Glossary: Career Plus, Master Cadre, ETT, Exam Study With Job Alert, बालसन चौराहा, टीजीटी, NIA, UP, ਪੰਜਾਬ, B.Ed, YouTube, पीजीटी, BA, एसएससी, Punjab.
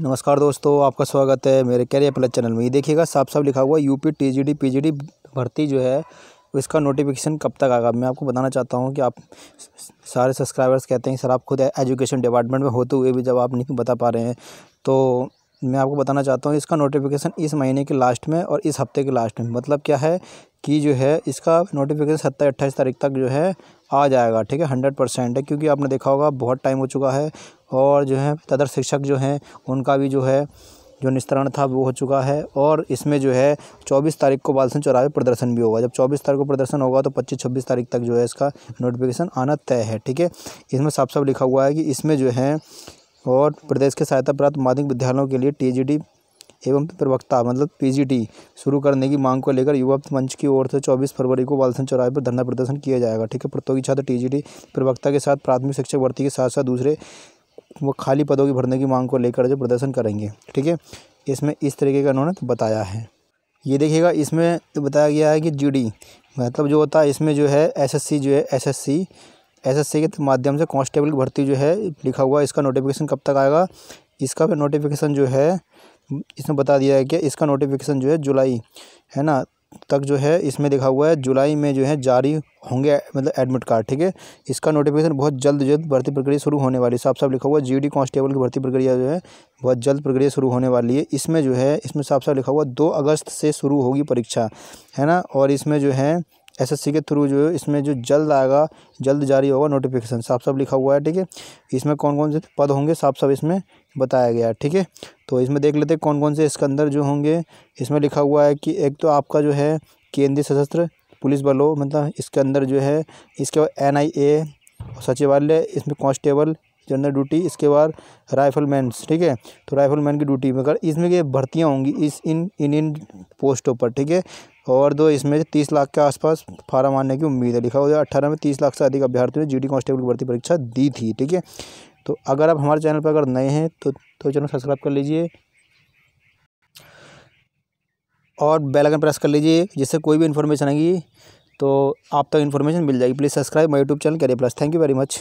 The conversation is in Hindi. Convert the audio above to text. नमस्कार दोस्तों, आपका स्वागत है मेरे कैरियर प्लस चैनल में। ये देखिएगा साफ साफ लिखा हुआ यूपी टीजीडी पीजीडी भर्ती जो है इसका नोटिफिकेशन कब तक आएगा। मैं आपको बताना चाहता हूं कि आप सारे सब्सक्राइबर्स कहते हैं सर आप खुद एजुकेशन डिपार्टमेंट में होते हुए भी जब आप नहीं बता पा रहे हैं, तो मैं आपको बताना चाहता हूँ इसका नोटिफिकेशन इस महीने के लास्ट में और इस हफ्ते के लास्ट में, मतलब क्या है कि जो है इसका नोटिफिकेशन 27-28 तारीख तक जो है आ जाएगा। ठीक है, 100% है, क्योंकि आपने देखा होगा बहुत टाइम हो चुका है और जो है तदर्थ शिक्षक जो हैं उनका भी जो है जो निस्तरण था वो हो चुका है। और इसमें जो है 24 तारीख को बालसन चौराहे प्रदर्शन भी होगा। जब 24 तारीख को प्रदर्शन होगा तो 25-26 तारीख तक जो है इसका नोटिफिकेशन आना तय है। ठीक है, इसमें साफ साफ लिखा हुआ है कि इसमें जो है और प्रदेश के सहायता प्राप्त माध्यमिक विद्यालयों के लिए टीजीटी एवं प्रवक्ता मतलब पीजीटी शुरू करने की मांग को लेकर युवा मंच की ओर से 24 फरवरी को बालसन चौराहे पर धरना प्रदर्शन किया जाएगा। ठीक है, प्रतियोगी छात्र टीजीटी प्रवक्ता के साथ प्राथमिक शिक्षक भर्ती के साथ साथ दूसरे वो खाली पदों की भरने की मांग को लेकर जो प्रदर्शन करेंगे। ठीक है, इसमें इस तरीके का उन्होंने बताया है। ये देखिएगा इसमें बताया गया है कि जीडी मतलब जो होता है इसमें जो है एसएससी जो है एसएससी के माध्यम से कांस्टेबल की भर्ती जो है लिखा हुआ इसका नोटिफिकेशन कब तक आएगा। इसका नोटिफिकेशन जो है इसमें बता दिया है कि इसका नोटिफिकेशन जो है जुलाई है ना तक जो है इसमें लिखा हुआ है जुलाई में जो है जारी होंगे मतलब एडमिट कार्ड। ठीक है, इसका नोटिफिकेशन बहुत जल्द भर्ती प्रक्रिया शुरू होने वाली है। साफ साफ लिखा हुआ जीडी कांस्टेबल की भर्ती प्रक्रिया जो है बहुत जल्द प्रक्रिया शुरू होने वाली है। इसमें जो है इसमें साफ साफ लिखा हुआ 2 अगस्त से शुरू होगी परीक्षा है ना। और इसमें जो है एसएससी के थ्रू जो है इसमें जो जल्द आएगा जल्द जारी होगा नोटिफिकेशन, साफ साफ लिखा हुआ है। ठीक है, इसमें कौन कौन से पद होंगे साफ साफ इसमें बताया गया है। ठीक है, तो इसमें देख लेते हैं कौन कौन से इसके अंदर जो होंगे। इसमें लिखा हुआ है कि एक तो आपका जो है केंद्रीय सशस्त्र पुलिस बलों मतलब इसके अंदर जो है इसके बाद NIA सचिवालय, इसमें कांस्टेबल जनरल ड्यूटी, इसके बाद राइफलमैन। ठीक है, तो राइफलमैन की ड्यूटी मगर इसमें ये भर्तियाँ होंगी इस इन पोस्टों पर। ठीक है, और दो इसमें 30 लाख के आसपास फार्म आने की उम्मीद है। लिखा हुआ है 2018 में 30 लाख से अधिक अभ्यर्थियों ने जीडी कांस्टेबल की भर्ती परीक्षा दी थी। ठीक है, तो अगर आप हमारे चैनल पर अगर नए हैं तो चैनल सब्सक्राइब कर लीजिए और बेल आइकन प्रेस कर लीजिए, जिससे कोई भी इन्फॉर्मेशन आएगी तो आप तक इन्फॉर्मेशन मिल जाएगी। Please subscribe my YouTube channel career plus. Thank you very much.